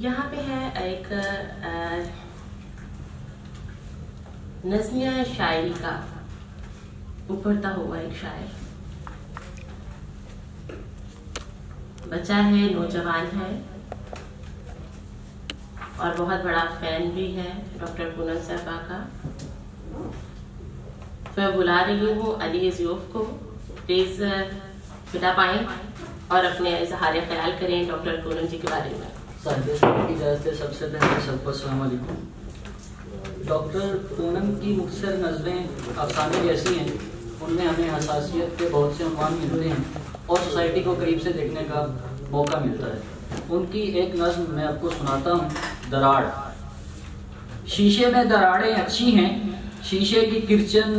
यहाँ पे है एक नज़्मिया शायरी का उभरता हुआ एक शायर। बच्चा है, नौजवान है और बहुत बड़ा फैन भी है डॉक्टर पूनम साहबा का। मैं बुला रही हूँ अली ज़ाओफ को, प्लीज बिठा पाएं और अपने इजहार ख्याल करें डॉक्टर पूनम जी के बारे में। सबसे पहले सबको अस्सलाम वालेकुम। डॉक्टर पूनम की मुख्तर नज़में अफसाने जैसी हैं, उनमें हमें हसासियत के बहुत से अनवान मिलते हैं और सोसाइटी को करीब से देखने का मौका मिलता है। उनकी एक नज़म मैं आपको सुनाता हूँ, दरार। शीशे में दरारें अच्छी हैं, शीशे की किरचन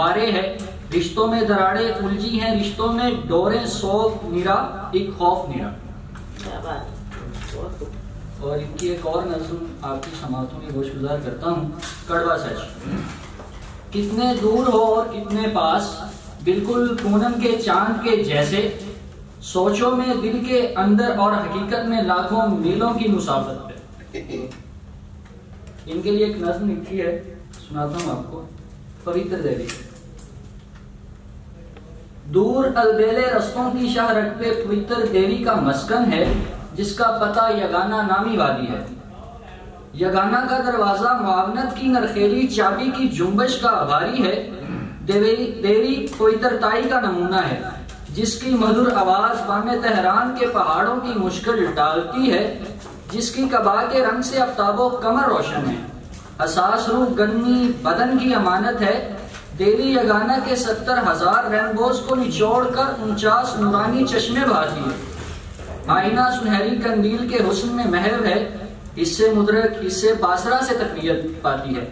वारे है, रिश्तों में दरारें उलझी हैं, रिश्तों में डोरें शौक निरा एक खौफ निरा। और इनकी एक और नज़्म आपकी समातों में गोशगुजार करता हूँ, कड़वा सच। कितने दूर हो और कितने पास, बिल्कुल पूनम के चांद के जैसे, सोचों में दिल के अंदर और हकीकत में लाखों मीलों की मुसाफत पे। इनके लिए एक नज़्म लिखी है, सुनाता हूँ आपको, पवित्र देवी। दूर अलबेले रस्तों की शाह रख पे पवित्र देवी का मस्कन है, जिसका पता यगाना नामी वादी है। यगाना का दरवाजा मुआवनत की नरखेली चाबी की जुम्बश का आभारी है, देवी पवित्रताई का नमूना है, जिसकी मधुर आवाज बामे तेहरान के पहाड़ों की मुश्किल टालती है, जिसकी कबा के रंग से अफ्ताबो कमर रोशन है, हसास रूह गन्नी बदन की अमानत है। देवी यगाना के 70,000 रेनबोज को निचोड़ कर 49 नूरानी चश्मे बहाती है। आईना सुनहरी कंदील के हुस्न में महव है, इससे मुदरक इससे बासरा से तकवीयत पाती है।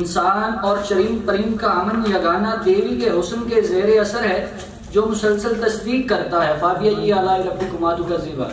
इंसान और चरीम परिम का अमन यगाना देवी के हुस्न के जेर असर है, जो मुसलसल तस्दीक करता है। फाबिया ये आला रब्बी कुमातु का जीवा।